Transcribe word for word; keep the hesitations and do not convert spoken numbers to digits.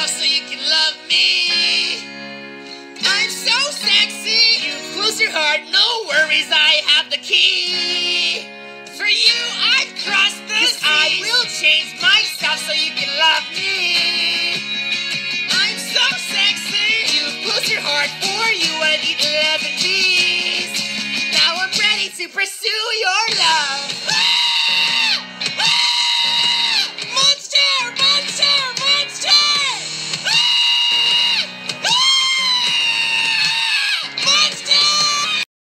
yourself so you can love me. I'm so sexy. You close your heart, no worries, I have the key. For you, I've crossed the seas. I will change myself so you can